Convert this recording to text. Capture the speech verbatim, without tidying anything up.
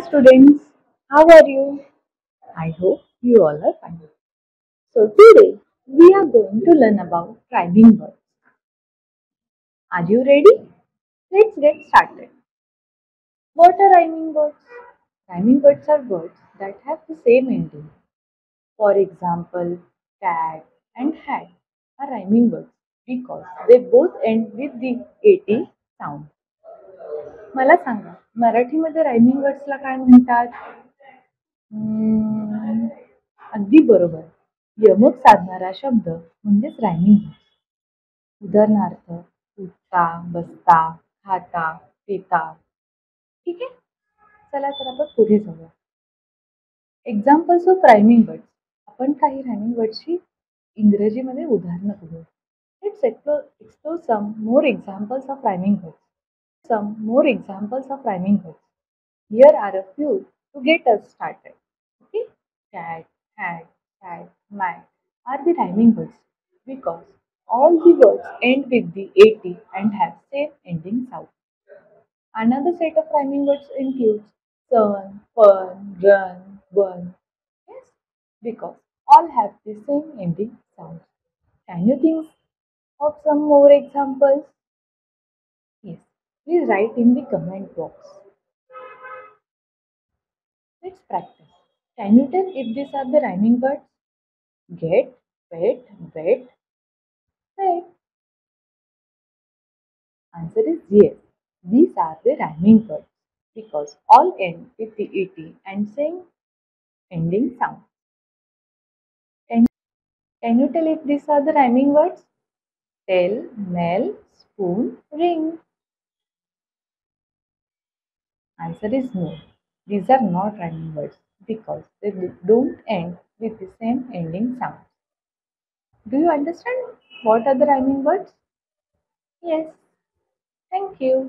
Hello students, how are you? I hope you all are fine. So today we are going to learn about rhyming words. Are you ready? Let's get started. What are rhyming words? Rhyming words are words that have the same ending. For example, cat and hat are rhyming words because they both end with the -ate sound. मला सांगा मराठीमध्ये rhyming वर्ड्सला काय म्हणतात? अगदी बरोबर, यमक साधणारा शब्द म्हणजेच rhyming words. उदाहरणार्थ उठता, बसता, खाता, पिता. ठीक आहे, चला तर आपण पुढे जाऊया. Examples of rhyming words. आपण काही रायमिंग वर्ड्सची इंग्रजीमध्ये उदाहरणं बघू. Let's explore explore some more examples of rhyming words. Some more examples of rhyming words. Here are a few to get us started. Okay, cat, hat, cat, mat are the rhyming words because all the words end with the -ate and have same ending sound. Another set of rhyming words includes sun, fun, run, bun. Yes, because all have the same ending sound. Can you think of some more examples? Yes. Please write in the comment box. Let's practice. Can you tell if these are the rhyming words? Get, wet, wet, wet. Answer is yes. These are the rhyming words because all end with the -ate and same ending sound. Can, can you tell if these are the rhyming words? Tell, mel, spoon, ring. Answer is no. These are not rhyming words because they don't end with the same ending sound. Do you understand what are the rhyming words? Yes. Thank you.